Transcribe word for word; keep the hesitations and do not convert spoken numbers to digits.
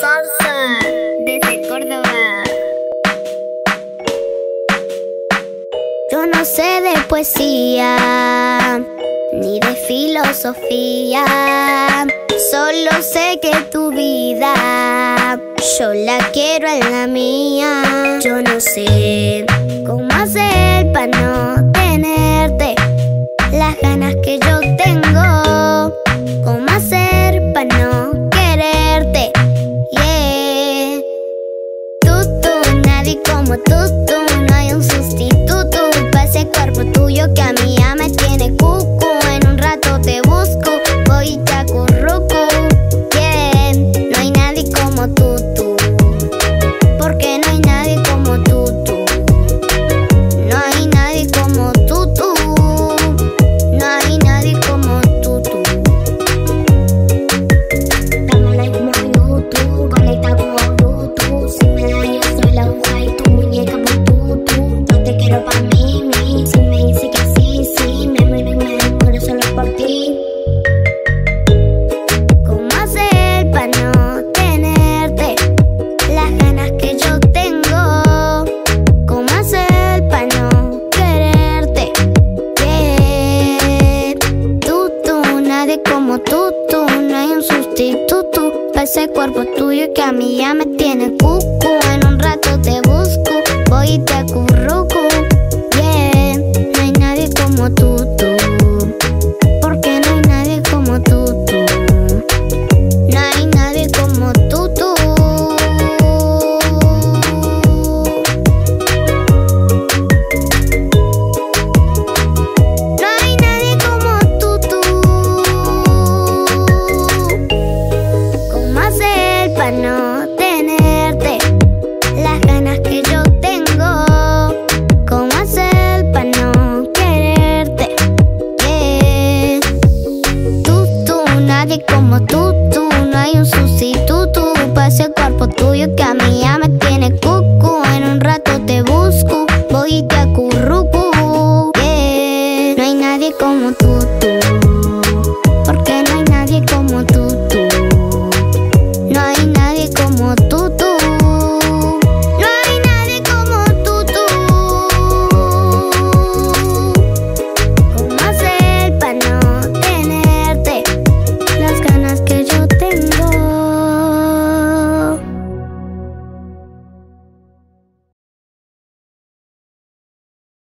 salsa desde Córdoba. Yo no sé de poesía ni de filosofía, solo sé que tu vida yo la quiero en la mía. Yo no sé cómo hacer para no tenerte, las ganas que yo tengo, cómo hacer para no quererte. Yeah. Tutu, nadie como tutu, no hay un sustituto para ese cuerpo tuyo que a mí ya me tiene cucu. En un rato te busco, voy y te acurruco. Yeah. No hay nadie como tutu, porque no hay nadie como tutu. No hay nadie como tutu. Tutu, no hay un sustituto para ese cuerpo tuyo que a mí ya me tiene cucu. En un rato te busco, voy y te acurruco. Yeah, no hay nadie como tutu, porque no hay nadie como tutu. No hay nadie como tutu. Para no tenerte, las ganas que yo tengo, cómo hacer para no quererte. Yeah. Tutu, nadie como tutu, no hay un sustituto para ese cuerpo tuyo que a mí ya me tiene cucu. En un rato te busco, voy y te acurruco. Yeah. No hay nadie como tutu.